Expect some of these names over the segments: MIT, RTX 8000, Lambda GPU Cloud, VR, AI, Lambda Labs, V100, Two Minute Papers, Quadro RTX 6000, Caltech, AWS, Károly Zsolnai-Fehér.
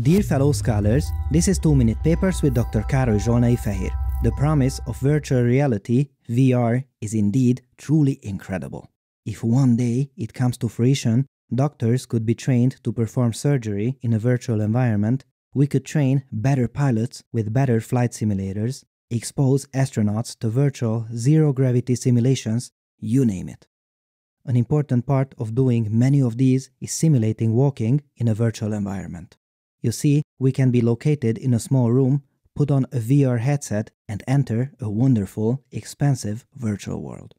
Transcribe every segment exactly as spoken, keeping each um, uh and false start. Dear fellow scholars, this is Two Minute Papers with Doctor Károly Zsolnai-Fehér. The promise of virtual reality, V R, is indeed truly incredible. If one day it comes to fruition, doctors could be trained to perform surgery in a virtual environment, we could train better pilots with better flight simulators, expose astronauts to virtual zero-gravity simulations, you name it. An important part of doing many of these is simulating walking in a virtual environment. You see, we can be located in a small room, put on a V R headset and enter a wonderful, expansive virtual world.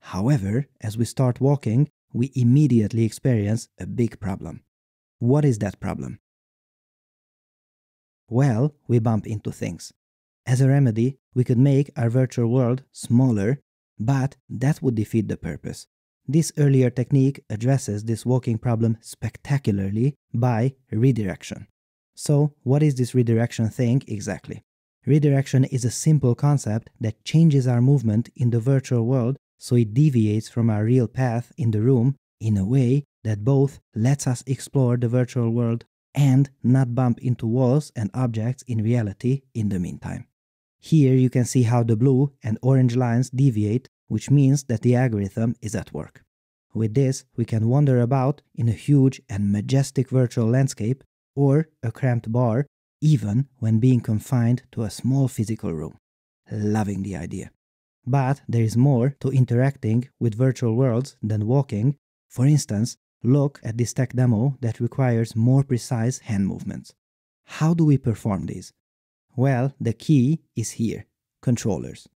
However, as we start walking, we immediately experience a big problem. What is that problem? Well, we bump into things. As a remedy, we could make our virtual world smaller, but that would defeat the purpose. This earlier technique addresses this walking problem spectacularly by redirection. So, what is this redirection thing exactly? Redirection is a simple concept that changes our movement in the virtual world so it deviates from our real path in the room in a way that both lets us explore the virtual world and not bump into walls and objects in reality in the meantime. Here you can see how the blue and orange lines deviate, which means that the algorithm is at work. With this, we can wander about in a huge and majestic virtual landscape or a cramped bar, even when being confined to a small physical room. Loving the idea. But there is more to interacting with virtual worlds than walking. For instance, look at this tech demo that requires more precise hand movements. How do we perform these? Well, the key is here, controllers.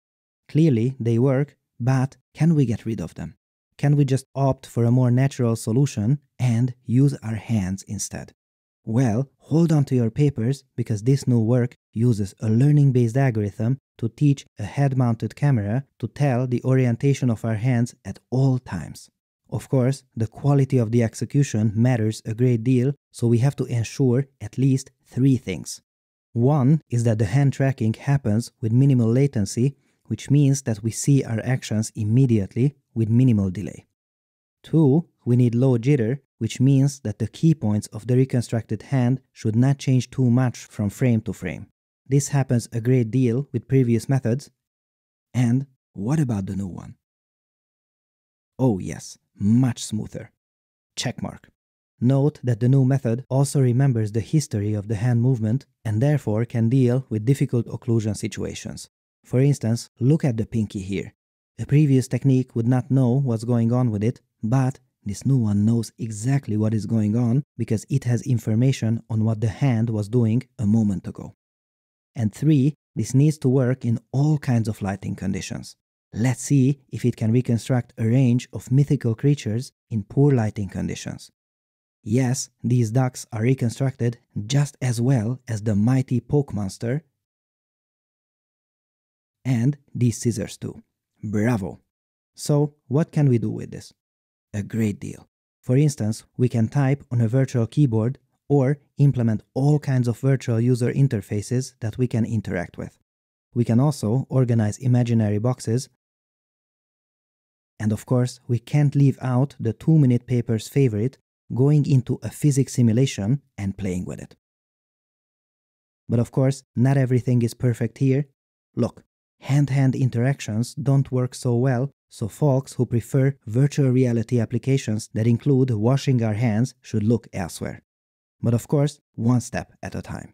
Clearly, they work, but can we get rid of them? Can we just opt for a more natural solution and use our hands instead? Well, hold on to your papers because this new work uses a learning-based algorithm to teach a head-mounted camera to tell the orientation of our hands at all times. Of course, the quality of the execution matters a great deal, so we have to ensure at least three things. One is that the hand tracking happens with minimal latency, which means that we see our actions immediately with minimal delay. Two, we need low jitter, which means that the key points of the reconstructed hand should not change too much from frame to frame. This happens a great deal with previous methods. And what about the new one? Oh yes, much smoother. Checkmark. Note that the new method also remembers the history of the hand movement and therefore can deal with difficult occlusion situations. For instance, look at the pinky here. A previous technique would not know what's going on with it, but this new one knows exactly what is going on because it has information on what the hand was doing a moment ago. And three, this needs to work in all kinds of lighting conditions. Let's see if it can reconstruct a range of mythical creatures in poor lighting conditions. Yes, these ducks are reconstructed just as well as the mighty poke monster, and these scissors too. Bravo! So, what can we do with this? A great deal. For instance, we can type on a virtual keyboard or implement all kinds of virtual user interfaces that we can interact with. We can also organize imaginary boxes. And of course, we can't leave out the two-minute paper's favorite, going into a physics simulation and playing with it. But of course, not everything is perfect here. Look. Hand-to-hand interactions don't work so well, so folks who prefer virtual reality applications that include washing our hands should look elsewhere. But of course, one step at a time.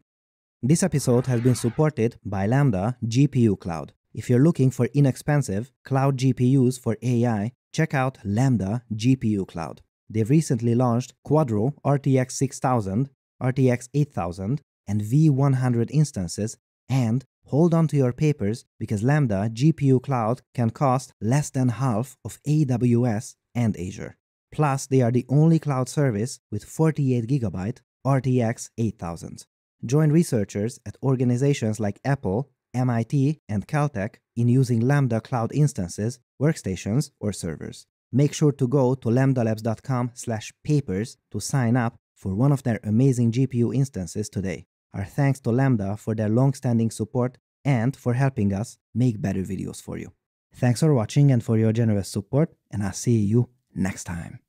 This episode has been supported by Lambda G P U Cloud. If you're looking for inexpensive cloud G P Us for A I, check out Lambda G P U Cloud. They've recently launched Quadro R T X six thousand, R T X eight thousand, and V one hundred instances, and hold on to your papers because Lambda G P U Cloud can cost less than half of A W S and Azure. Plus, they are the only cloud service with forty-eight gigabyte R T X eight thousand. Join researchers at organizations like Apple, M I T, and Caltech in using Lambda Cloud instances, workstations, or servers. Make sure to go to lambda labs dot com slash papers to sign up for one of their amazing G P U instances today. Our thanks to Lambda for their long-standing support and for helping us make better videos for you. Thanks for watching and for your generous support, and I'll see you next time.